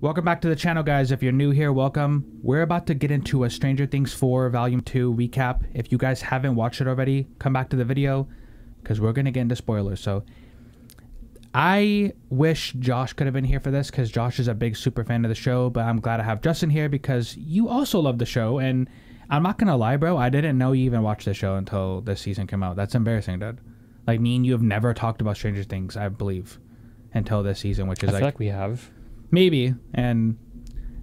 Welcome back to the channel, guys. If you're new here, welcome. We're about to get into a Stranger Things 4 Volume 2 recap. If you guys haven't watched it already, come back to the video because we're going to get into spoilers. So I wish Josh could have been here for this because Josh is a big super fan of the show, but I'm glad I have Justin here because you also love the show. And I'm not going to lie, bro, I didn't know you even watched the show until this season came out. That's embarrassing, dude. Like, me and you have never talked about Stranger Things, I believe, until this season, which is I feel like we have. Maybe.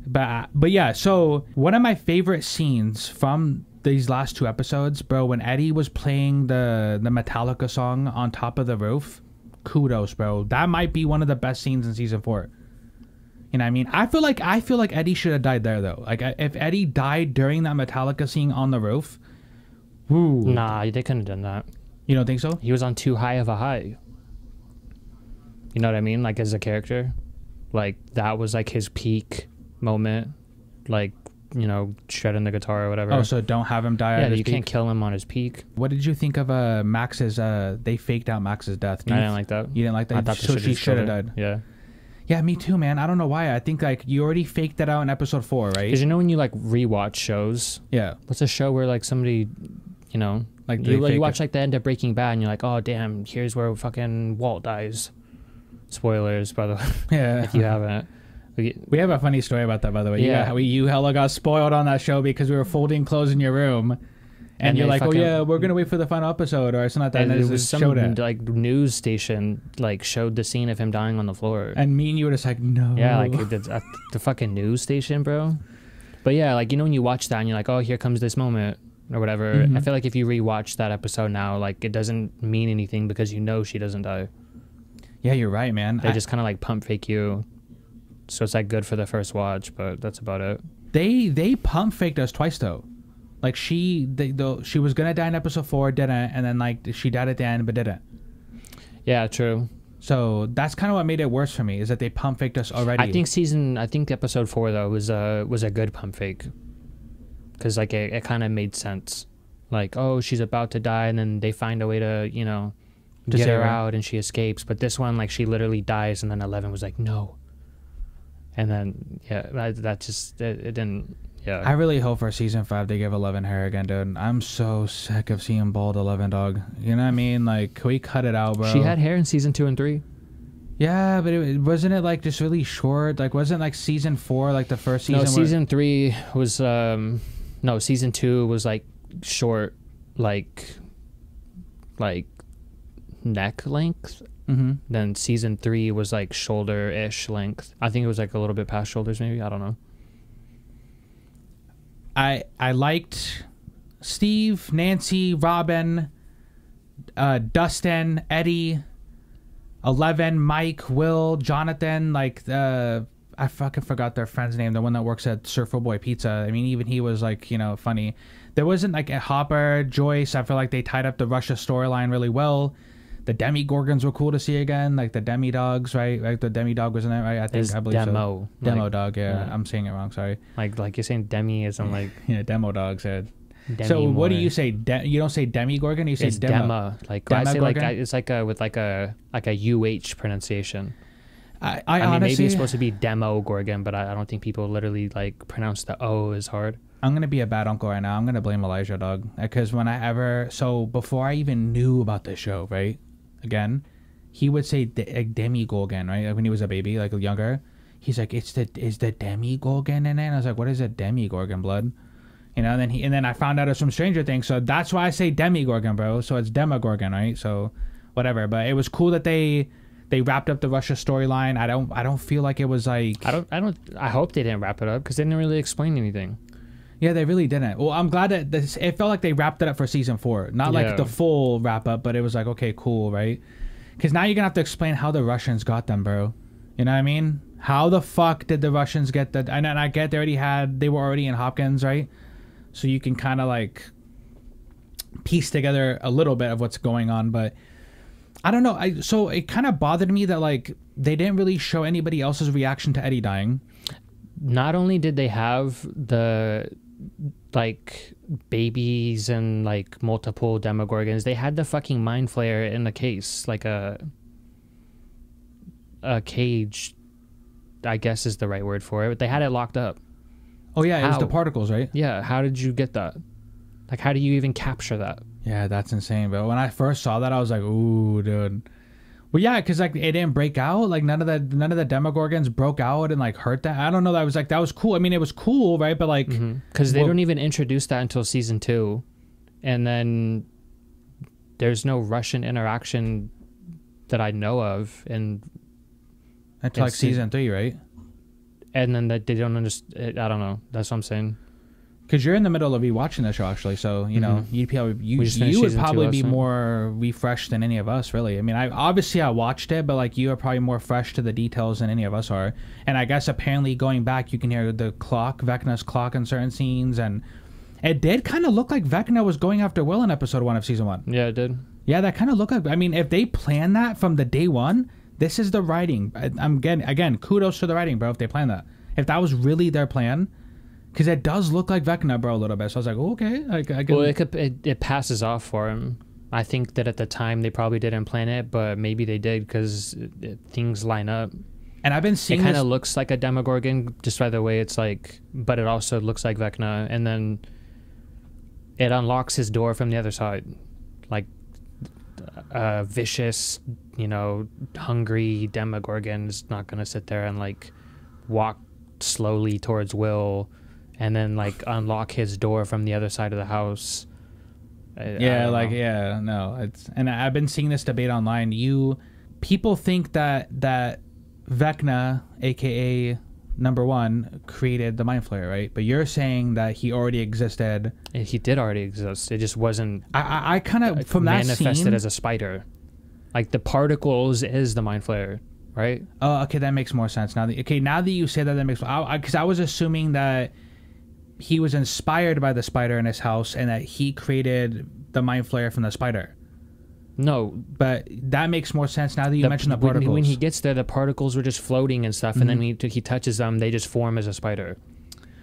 But yeah, so one of my favorite scenes from these last two episodes, bro, when Eddie was playing the Metallica song on top of the roof, kudos, bro. That might be one of the best scenes in season 4. You know what I mean? I feel like Eddie should have died there, though. Like, if Eddie died during that Metallica scene on the roof, woo. Nah, they couldn't have done that. You don't think so? He was on too high of a high. You know what I mean? Like, as a character. Like, that was, like, his peak moment. Like, you know, shredding the guitar or whatever. Oh, so don't have him die. Yeah, you can't kill him on his peak. What did you think of Max's, they faked out Max's death? I didn't like that. You didn't like that? I thought so she should have died. Yeah. Yeah, me too, man. I don't know why. I think, like, you already faked that out in episode 4, right? Because, you know, when you, like, rewatch shows. Yeah. What's a show where, like, somebody, you know, like you watch, like, the end of Breaking Bad and you're like, oh, damn, here's where fucking Walt dies. Spoilers, by the way. Yeah. If you haven't. We have a funny story about that, by the way. Yeah. You hella got spoiled on that show because we were folding clothes in your room. And you're like, oh, yeah, we're going to wait for the final episode. Or it's not that. And it was some, like, news station, like, showed the scene of him dying on the floor. And me and you were just like, no. Yeah, like, the fucking news station, bro. But, yeah, like, you know, when you watch that and you're like, oh, here comes this moment or whatever. Mm-hmm. I feel like if you rewatch that episode now, like, it doesn't mean anything because you know she doesn't die. Yeah, you're right, man. They just kind of, like, pump fake you. So it's, like, good for the first watch, but that's about it. They pump faked us twice, though. Like, she was going to die in episode 4, didn't, and then, like, she died at the end, but didn't. Yeah, true. So that's kind of what made it worse for me, is that they pump faked us already. I think episode 4, though, was a good pump fake. Because, like, it kind of made sense. Like, oh, she's about to die, and then they find a way to, you know, get her out and she escapes. But this one, like, she literally dies and then Eleven was like, no. And then, yeah, that just, it didn't, yeah. I really hope for season 5 they give Eleven hair again, dude. I'm so sick of seeing bald Eleven, dog. You know what I mean? Like, can we cut it out, bro? She had hair in season 2 and 3. Yeah, but it wasn't it, like, just really short? Like, wasn't, like, season 4, like, the first season? No, season 3 was, no, season 2 was, like, short, like, neck length. Mm-hmm. Then season 3 was like shoulder-ish length. I think it was like a little bit past shoulders, maybe. I don't know. I liked Steve, Nancy, Robin, Dustin, Eddie, Eleven, Mike, Will, Jonathan. Like, I fucking forgot their friend's name. The one that works at Surfer Boy Pizza. I mean, even he was, like, you know, funny. There wasn't, like, a Hopper, Joyce. I feel like they tied up the Russia storyline really well. The Demogorgons were cool to see again, like the Demi-Dogs, right? Like, the Demi-Dog was in it, right? I believe Demo. So. Demo-Dog, yeah. I'm saying it wrong, sorry. Like you're saying Demi is on, like... yeah, Demo-Dogs, yeah. So more. What do you say? You don't say Demogorgon, you say it's Demo. Demo. Like, I say, like, it's like a, with like a UH pronunciation. I mean, honestly, maybe it's supposed to be Demogorgon, but I don't think people literally, like, pronounce the O as hard. I'm going to be a bad uncle right now. I'm going to blame Elijah, dog. Because when I ever... So before I even knew about this show, right? Again, he would say Demogorgon, right? Like, when he was a baby, like, younger, he's like, is the Demogorgon in it? And I was like, what is a Demogorgon, blood? You know, and then I found out it's from Stranger Things, so that's why I say Demogorgon, bro. So it's Demogorgon, right? So whatever. But it was cool that they wrapped up the Russia storyline. I don't feel like it was like I hope they didn't wrap it up because they didn't really explain anything. Yeah, they really didn't. Well, I'm glad that it felt like they wrapped it up for season 4. Not like the full wrap up, but it was like, okay, cool, right? Because now you're going to have to explain how the Russians got them, bro. You know what I mean? How the fuck did the Russians get the... And I get they were already in Hopkins, right? So you can kind of, like, piece together a little bit of what's going on. But I don't know. So it kind of bothered me that, like, they didn't really show anybody else's reaction to Eddie dying. Not only did they have the... like babies and like multiple Demogorgons, they had the fucking Mind Flayer in the cage, like a cage I guess is the right word for it, but they had it locked up. Oh yeah, it was the particles, right? Yeah, how did you get that? Like, how do you even capture that? Yeah, that's insane, bro. When I first saw that, I was like, ooh, dude. Well, yeah, because, like, it didn't break out. Like, none of the Demogorgons broke out and, like, hurt that. I don't know. That was, like, that was cool. I mean, it was cool, right? But, like... Because they don't even introduce that until season 2. And then there's no Russian interaction that I know of. Until, like, season 3, right? And then they don't understand... I don't know. That's what I'm saying. Because you're in the middle of rewatching the show, actually. So, you know, you would probably be more refreshed than any of us, really. I mean, I watched it, but, like, you are probably more fresh to the details than any of us are. And I guess apparently going back, you can hear the clock, Vecna's clock in certain scenes. And it did kind of look like Vecna was going after Will in episode 1 of season 1. Yeah, it did. Yeah, that kind of looked like... I mean, if they plan that from the day one, this is the writing. I'm getting... Again, kudos to the writing, bro, if they plan that. If that was really their plan... Because it does look like Vecna, bro, a little bit. So I was like, oh, okay. Well, it passes off for him. I think that at the time they probably didn't plan it, but maybe they did because things line up. And I've been seeing it kind of looks like a Demogorgon just by the way it's like, but it also looks like Vecna. And then it unlocks his door from the other side, like vicious, you know, hungry Demogorgon is not gonna sit there and like walk slowly towards Will. And then, like, unlock his door from the other side of the house. And I've been seeing this debate online. People think that Vecna, a.k.a. number 1, created the Mind Flayer, right? But you're saying that he already existed. And he did already exist. It just wasn't... I kind of, from that scene... Manifested as a spider. Like, the particles is the Mind Flayer. Right? Oh, okay, that makes more sense. Now that you say that, that makes... Because I was assuming that... He was inspired by the spider in his house and that he created the Mind Flayer from the spider. No. But that makes more sense now that you mentioned the particles. When he gets there, the particles were just floating and stuff, and then he touches them, they just form as a spider.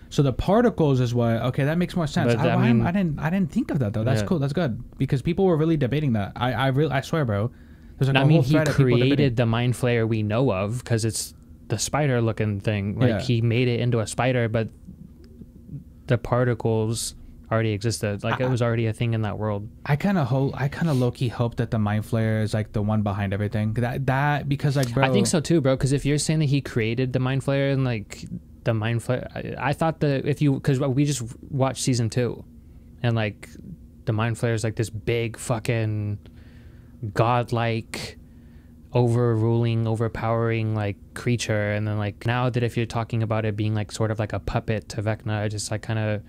So the particles is what... Okay, that makes more sense. But, I didn't think of that, though. That's cool. That's good. Because people were really debating that. I swear, bro. There's like a whole thread of people debating. He created the Mind Flayer we know of because it's the spider-looking thing. Like, he made it into a spider, but... The particles already existed. Like, it was already a thing in that world. I kind of low-key hope that the Mind Flayer is like the one behind everything. Because like, bro, I think so too, bro. Because if you're saying that he created the Mind Flayer and like the Mind Flayer, I thought that because we just watched season 2, and like the Mind Flayer is like this big fucking godlike, overruling, overpowering like creature, and then like now that if you're talking about it being like sort of like a puppet to Vecna, it just like kind of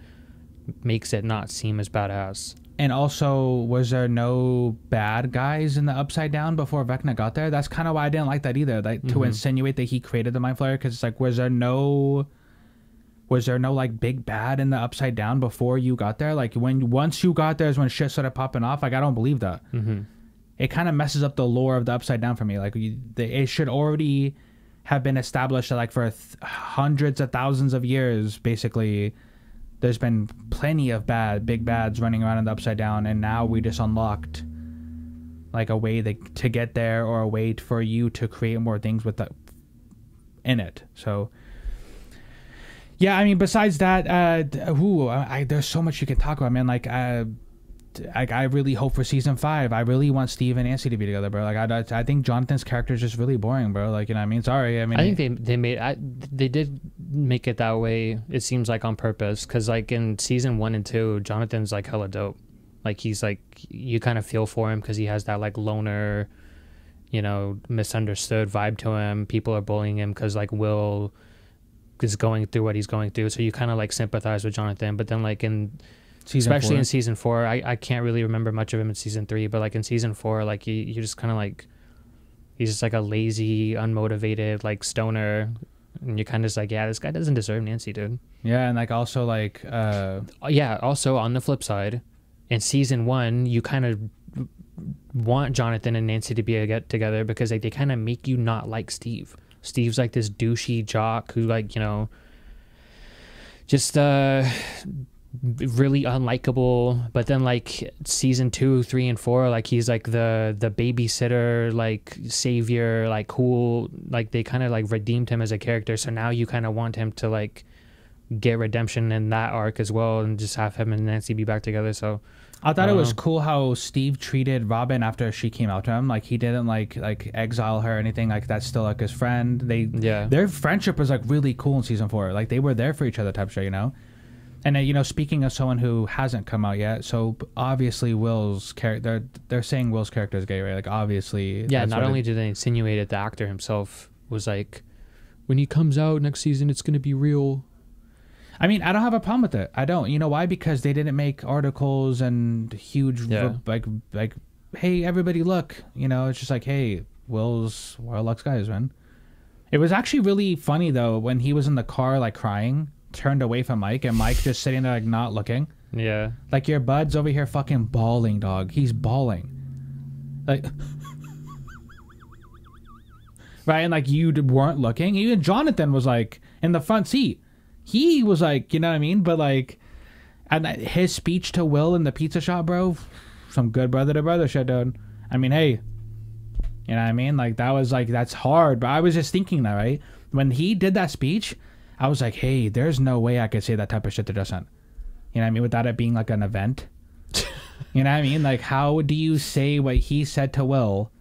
makes it not seem as badass. And also, was there no bad guys in the Upside Down before Vecna got there? That's kind of why I didn't like that either. Like to insinuate that he created the Mind Flayer, because it's like, was there no like big bad in the Upside Down before you got there? Like once you got there is when shit started popping off. Like I don't believe that. It kind of messes up the lore of the Upside Down for me. Like it should already have been established that like for hundreds of thousands of years, basically, there's been plenty of big bads running around in the Upside Down, and now we just unlocked like a way to get there, or a way for you to create more things in it. So. Yeah, I mean, besides that, there's so much you can talk about, man. Like. I really hope for season 5. I really want Steve and Nancy to be together, bro. Like I think Jonathan's character is just really boring, bro. Like, you know what I mean? Sorry, I mean. I think they did make it that way. It seems like on purpose, because like in season 1 and 2, Jonathan's like hella dope. Like he's like, you kind of feel for him because he has that like loner, you know, misunderstood vibe to him. People are bullying him because like Will is going through what he's going through, so you kind of like sympathize with Jonathan. But then like in Especially in season 4, I can't really remember much of him in season 3, but like in season 4, like you just kind of like, he's just like a lazy, unmotivated like stoner, and you're kind of just like, yeah, this guy doesn't deserve Nancy, dude. Yeah, and like also like also on the flip side, in season 1, you kind of want Jonathan and Nancy to be together because like they kind of make you not like Steve. Steve's like this douchey jock who like, you know, just really unlikable, but then like season 2, 3, and 4, like he's like the babysitter, like savior, like cool, like they kind of like redeemed him as a character. So now you kind of want him to like get redemption in that arc as well, and just have him and Nancy be back together. So I thought it was cool how Steve treated Robin after she came out to him. Like he didn't like exile her or anything. Like that's still like his friend. They their friendship was like really cool in season 4. Like they were there for each other type shit, you know. And you know, speaking of someone who hasn't come out yet, so obviously Will's character, they're saying Will's character is gay, right? Like obviously. Yeah. Not only did they insinuate it, the actor himself was like, when he comes out next season, it's gonna be real. I mean, I don't have a problem with it. I don't. You know why? Because they didn't make articles and huge, like, hey, everybody, look. You know, it's just like, hey, Will's Warlock's guys, man. It was actually really funny, though, when he was in the car, like, crying, turned away from Mike, and Mike just sitting there, like, not looking. Yeah. Like, your bud's over here fucking bawling, dog. He's bawling. Like... right? And, like, you weren't looking. Even Jonathan was, like, in the front seat. He was like, you know what I mean? But like, and his speech to Will in the pizza shop, bro, some good brother to brother shit, dude. I mean, hey, you know what I mean? Like that was like, that's hard. But I was just thinking that, right? When he did that speech, I was like, hey, there's no way I could say that type of shit to Dustin. You know what I mean? Without it being like an event. You know what I mean? Like, how do you say what he said to Will?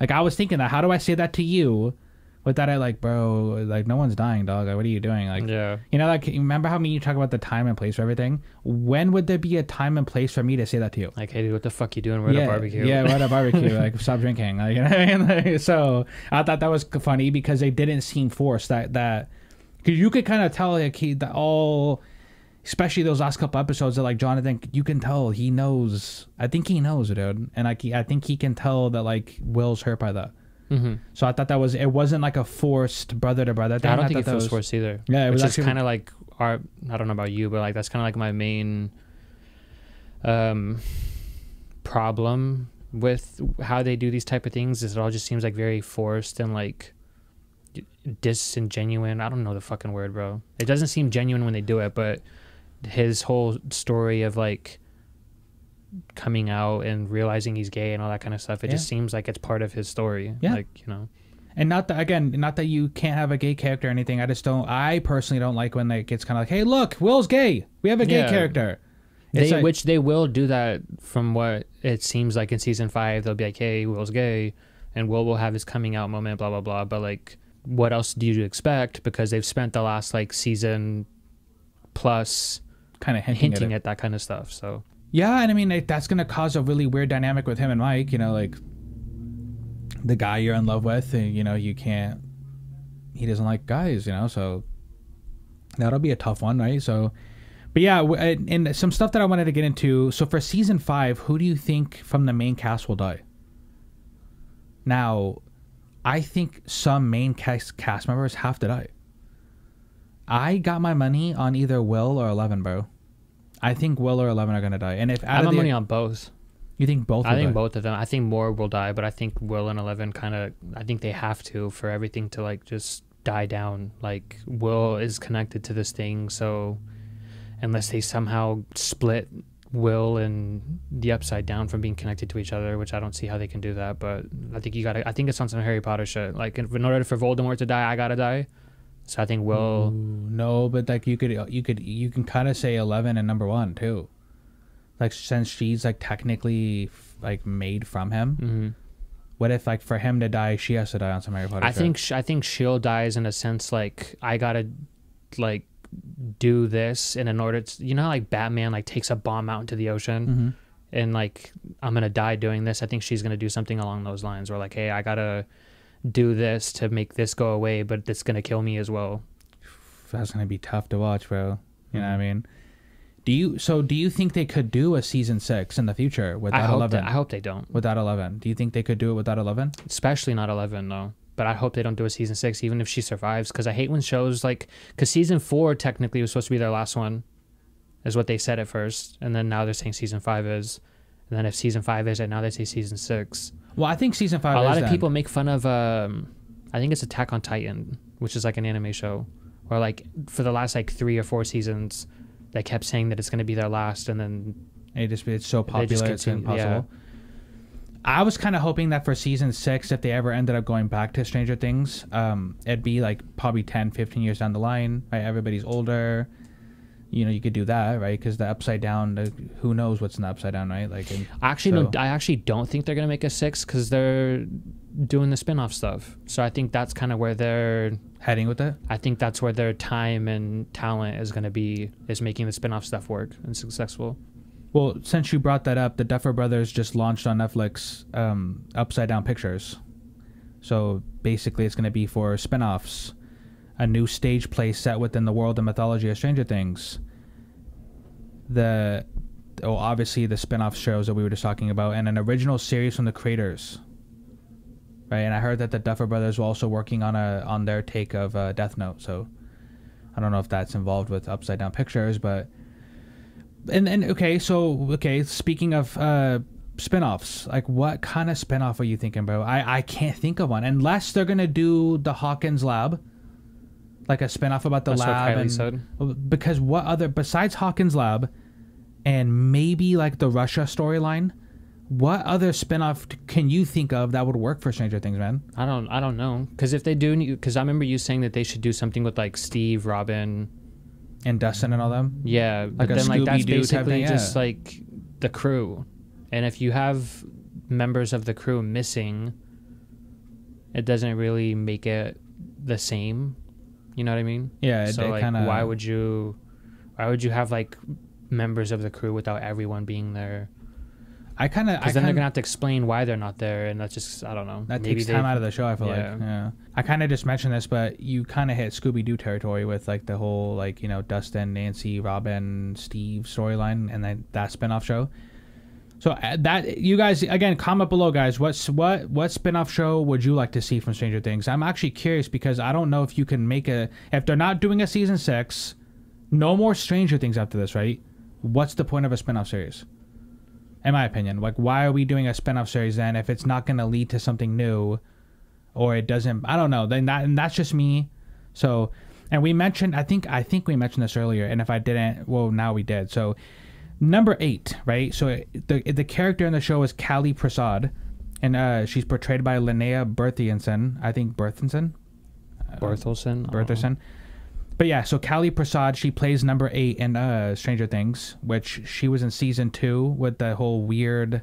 Like, I was thinking that, how do I say that to you? With that, I like, bro, like, no one's dying, dog. Like, what are you doing? Like, yeah. You know, like, remember how you talk about the time and place for everything? When would there be a time and place for me to say that to you? Like, hey, dude, what the fuck you doing? We're at a barbecue. Yeah, we're at a barbecue. Like, stop drinking. Like, you know what I mean? Like, so I thought that was funny because they didn't seem forced. That because you could kind of tell, like, especially those last couple episodes that, like, Jonathan, you can tell he knows. I think he knows, dude. And, like, I think he can tell that, like, Will's hurt by that. Mm-hmm. So I thought that was, it wasn't like a forced brother to brother thing. I don't think it was forced either. Yeah, it was just kind of like our, I don't know about you, but like that's kind of like my main problem with how they do these type of things is it all just seems like very forced and like disingenuine. I don't know the fucking word, bro. It doesn't seem genuine when they do it, but his whole story of like coming out and realizing he's gay and all that kind of stuff, it just seems like it's part of his story. Yeah, like, you know. And not that, again, not that you can't have a gay character or anything, I just don't, I personally don't like when they gets kind of like, hey, look, Will's gay, we have a gay character. It's like, which they will do that from what it seems like in season 5. They'll be like, hey, Will's gay, and Will will have his coming out moment, blah blah blah. But like, what else do you expect? Because they've spent the last like season plus kind of hinting at that kind of stuff. So yeah, and I mean, like, that's going to cause a really weird dynamic with him and Mike, you know, like, the guy you're in love with, and, you know, you can't, he doesn't like guys, you know, so that'll be a tough one, right? So, but yeah, and some stuff that I wanted to get into. So for season 5, who do you think from the main cast will die? Now, I think some main cast members have to die. I got my money on either Will or Eleven, bro. I think Will or Eleven are gonna die, and if I'm money on both. You think both? I think both of them. I think more will die, but I think Will and Eleven kind of. I think they have to for everything to like just die down. Like Will is connected to this thing, so unless they somehow split Will and the Upside Down from being connected to each other, which I don't see how they can do that. But I think you gotta. I think it's on some Harry Potter shit. Like in order for Voldemort to die, I gotta die. So I think Will. Ooh, no, but like you can kind of say Eleven and number 1 too, like since she's like technically like made from him. Mm-hmm. What if like for him to die, she has to die on some Harry Potter? I think she'll dies in a sense like I gotta like do this, and in order to, you know how like Batman like takes a bomb out into the ocean. Mm-hmm. And like I'm gonna die doing this. I think she's gonna do something along those lines where like, hey, I gotta do this to make this go away, but it's gonna kill me as well. That's gonna be tough to watch, bro. You know what I mean? Do you think they could do a season 6 in the future without Eleven? I hope they don't. Without Eleven, do you think they could do it without Eleven? Especially not Eleven, no. But I hope they don't do a season 6, even if she survives, because I hate when shows like, because season 4 technically was supposed to be their last one, is what they said at first, and then now they're saying season 5 is. And then if season 5 is it, now they say season 6. Well, I think season 5 is a lot of people make fun of, I think it's Attack on Titan, which is like an anime show, where like for the last like 3 or 4 seasons, they kept saying that it's going to be their last, and then it just, it's so popular it's impossible. Yeah. I was kind of hoping that for season 6, if they ever ended up going back to Stranger Things, it'd be like probably 10-15 years down the line, right? Everybody's older. You know, you could do that, right? Because the Upside Down, who knows what's in the Upside Down, right? Like, I actually don't think they're gonna make a 6 because they're doing the spin-off stuff. So I think that's kind of where they're heading with it. I think that's where their time and talent is gonna be, is making the spin-off stuff work and successful. Well, since you brought that up, the Duffer Brothers just launched on Netflix Upside Down Pictures. So basically, it's gonna be for spin-offs. A new stage play set within the world and mythology of Stranger Things. Obviously the spin-off shows that we were just talking about, and an original series from the creators, right? And I heard that the Duffer Brothers were also working on their take of Death Note. So I don't know if that's involved with Upside Down Pictures, but okay. Speaking of spin-offs, like what kind of spin-off are you thinking, bro? I can't think of one unless they're gonna do the Hawkins Lab. Like a spinoff about the lab, because what other besides Hawkins Lab, and maybe like the Russia storyline, what other spinoff can you think of that would work for Stranger Things, man? I don't know, because if they do, because I remember you saying that they should do something with like Steve, Robin, and Dustin and all them. Yeah, like but then like that's basically just like the crew, and if you have members of the crew missing, it doesn't really make it the same. You know what I mean? Yeah. So like, kinda... why would you have like members of the crew without everyone being there? Because then they're gonna have to explain why they're not there, and that's just, I don't know. That maybe takes time out of the show. I feel like. Yeah. I kind of just mentioned this, but you kind of hit Scooby-Doo territory with like the whole like, you know, Dustin, Nancy, Robin, Steve storyline, and then that spinoff show. So that, you guys, again, comment below, guys. What spin-off show would you like to see from Stranger Things? I'm actually curious because I don't know if you can make a... If they're not doing a season 6, no more Stranger Things after this, right? What's the point of a spin-off series? In my opinion. Like, why are we doing a spin-off series then if it's not going to lead to something new or it doesn't... I don't know. And that's just me. So, and we mentioned... I think we mentioned this earlier, and if I didn't, well, now we did. So... Number 8, right? So the character in the show is Kali Prasad, and she's portrayed by Linnea Berthelsen. I think Berthelsen? Berthelsen. But yeah, so Kali Prasad, she plays number 8 in Stranger Things, which she was in season 2 with the whole weird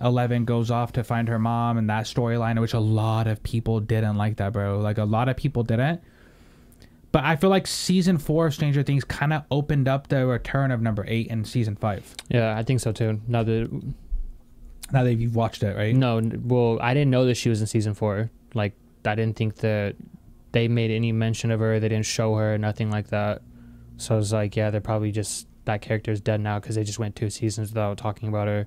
Eleven goes off to find her mom and that storyline, which a lot of people didn't like that, bro. Like, a lot of people didn't. But I feel like season 4 of Stranger Things kind of opened up the return of number 8 in season 5. Yeah, I think so too. Now that you've watched it, right? No, well, I didn't know that she was in season 4. Like, I didn't think that they made any mention of her. They didn't show her, nothing like that. So I was like, yeah, they're probably just, that character's dead now because they just went 2 seasons without talking about her.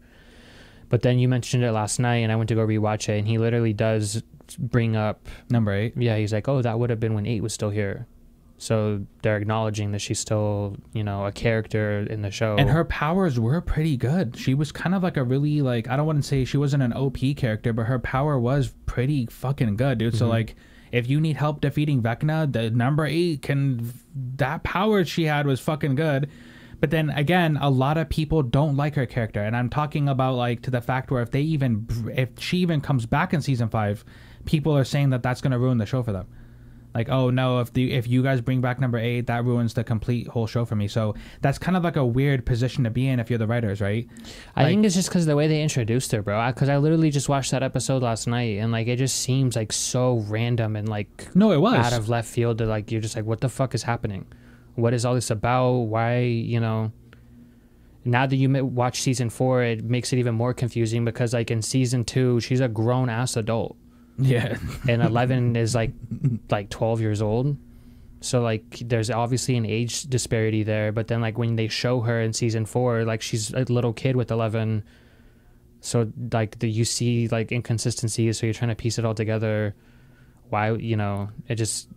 But then you mentioned it last night, and I went to go rewatch it, and he literally does bring up number 8. Yeah, he's like, oh, that would have been when 8 was still here. So they're acknowledging that she's still, you know, a character in the show. And her powers were pretty good. She was kind of like a really, like, I don't want to say she wasn't an OP character, but her power was pretty fucking good, dude. Mm-hmm. So, like, if you need help defeating Vecna, the number 8 can... That power she had was fucking good. But then, again, a lot of people don't like her character. And I'm talking about, like, to the fact where if she even comes back in season 5, people are saying that that's going to ruin the show for them. Like, oh no, if you guys bring back number 8, that ruins the complete whole show for me. So that's kind of like a weird position to be in if you're the writers, right? I think it's just because the way they introduced her, bro. Because I literally just watched that episode last night, and like, it just seems like so random and like, no, it was out of left field. That like, you're just like, what the fuck is happening? What is all this about? Why, you know? Now that you watch season 4, it makes it even more confusing because like in season 2, she's a grown ass adult. Yeah. And Eleven is like 12 years old, so like there's obviously an age disparity there. But then like when they show her in season 4, like she's a little kid with Eleven, so like you see like inconsistencies. So you're trying to piece it all together. Why, you know? It just,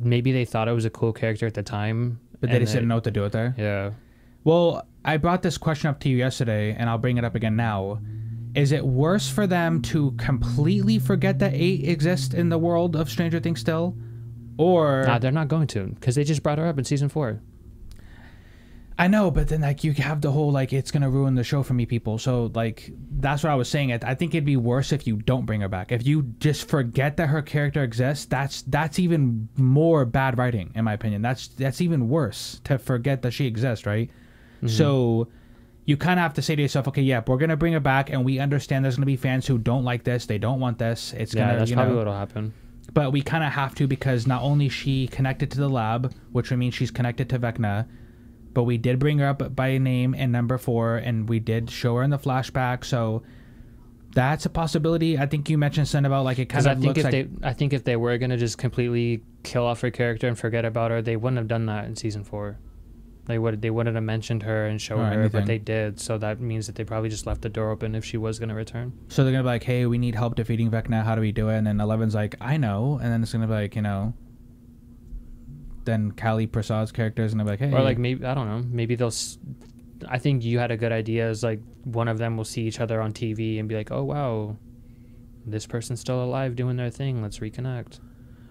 maybe they thought it was a cool character at the time, but they just didn't know what to do with her. Yeah. Well, I brought this question up to you yesterday, and I'll bring it up again now. Is it worse for them to completely forget that 8 exists in the world of Stranger Things still? Or... Nah, they're not going to, because they just brought her up in season 4. I know, but then like you have the whole like it's gonna ruin the show for me people. So like that's what I was saying. I think it'd be worse if you don't bring her back. If you just forget that her character exists, that's even more bad writing, in my opinion. That's even worse to forget that she exists, right? Mm-hmm. So you kind of have to say to yourself, okay, yeah, we're gonna bring her back, and we understand there's gonna be fans who don't like this, they don't want this. It's gonna, that's probably what'll happen. But we kind of have to, because not only is she connected to the lab, which would mean she's connected to Vecna. But we did bring her up by name in number 4, and we did show her in the flashback, so that's a possibility. I think you mentioned something about like it kind of looks like. I think if they were gonna just completely kill off her character and forget about her, they wouldn't have done that in season 4. They wouldn't have mentioned her and shown her, but they did. So that means that they probably just left the door open if she was gonna return. So they're gonna be like, "Hey, we need help defeating Vecna. How do we do it?" And then Eleven's like, "I know," and then it's gonna be like, you know. Then Kali Prasad's characters, and I'm like, hey. Or like maybe, I don't know, maybe they'll, I think you had a good idea, is like one of them will see each other on TV and be like, oh wow, this person's still alive doing their thing, let's reconnect.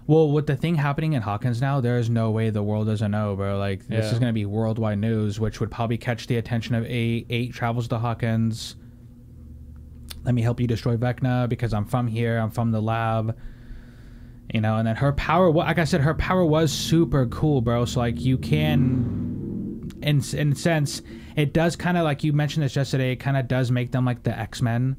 Well, with the thing happening in Hawkins now, there is no way the world doesn't know, bro. Like this is going to be worldwide news, which would probably catch the attention of eight travels to Hawkins. Let me help you destroy Vecna because I'm from here, I'm from the lab. You know, and then her power, like I said, her power was super cool, bro. So, like, you can, in a sense, it does kind of, like, you mentioned this yesterday, it kind of does make them, like, the X-Men,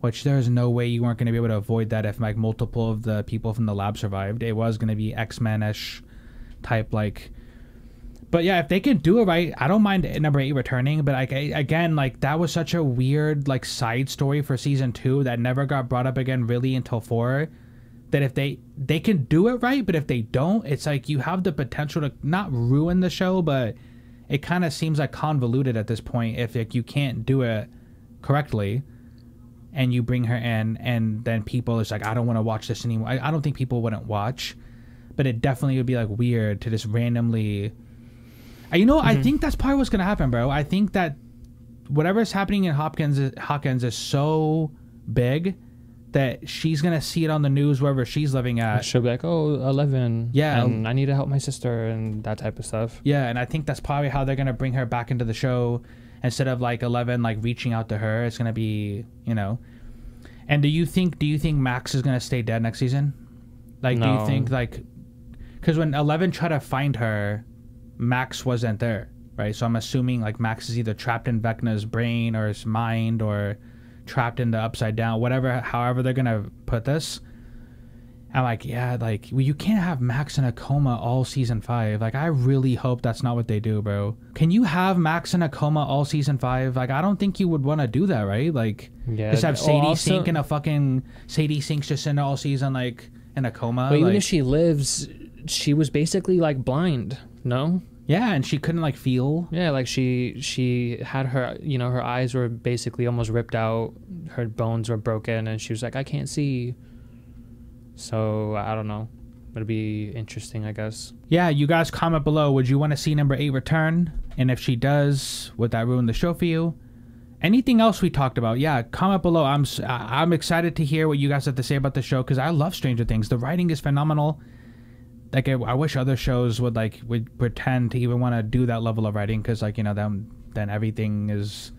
which there's no way you weren't going to be able to avoid that if, like, multiple of the people from the lab survived. It was going to be X-Men-ish type, like, but, yeah, if they can do it right, I don't mind number 8 returning, but, like, again, like, that was such a weird, like, side story for season 2 that never got brought up again, really, until 4. That if they can do it right, but if they don't, it's like you have the potential to not ruin the show, but it kind of seems like convoluted at this point if like you can't do it correctly and you bring her in and then people is like, I don't want to watch this anymore. I don't think people wouldn't watch, but it definitely would be like weird to just randomly, you know, I think that's probably what's going to happen, bro. I think that whatever is happening in Hawkins is so big that she's gonna see it on the news wherever she's living at. And she'll be like, oh, 11. Yeah. And I need to help my sister and that type of stuff. Yeah, and I think that's probably how they're gonna bring her back into the show. Instead of like 11 like reaching out to her, it's gonna be, you know. And do you think Max is gonna stay dead next season? Like, no. Do you think like, because when 11 tried to find her, Max wasn't there, right? So I'm assuming like Max is either trapped in Vecna's brain or his mind or trapped in the Upside Down, whatever, however they're gonna put this. I'm like, yeah, like, well, you can't have Max in a coma all season 5. Like, I really hope that's not what they do, bro. Can you have Max in a coma all season 5? Like, I don't think you would want to do that, right? Like, yeah, just have Sadie Sink in a fucking, Sadie Sink's just in all season, like, in a coma. But like, even if she lives, she was basically like blind, no? Yeah, and she couldn't like feel. Yeah, like she had her, you know, her eyes were basically almost ripped out, her bones were broken, and she was like, I can't see. So I don't know. It'll be interesting, I guess. Yeah, you guys comment below. Would you want to see number 8 return? And if she does, would that ruin the show for you? Anything else we talked about? Yeah, comment below. I'm excited to hear what you guys have to say about the show because I love Stranger Things. The writing is phenomenal. Like, I wish other shows would pretend to even want to do that level of writing because, like, you know, then everything is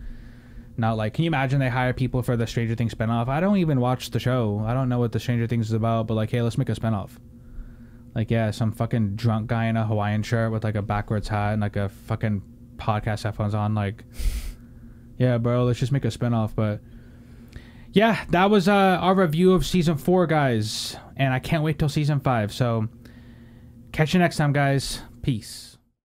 not like... Can you imagine they hire people for the Stranger Things spinoff? I don't even watch the show. I don't know what the Stranger Things is about, but, like, hey, let's make a spinoff. Like, yeah, some fucking drunk guy in a Hawaiian shirt with, like, a backwards hat and, like, a fucking podcast headphones on. Like, yeah, bro, let's just make a spinoff, but... Yeah, that was our review of season 4, guys. And I can't wait till season 5, so... Catch you next time, guys. Peace.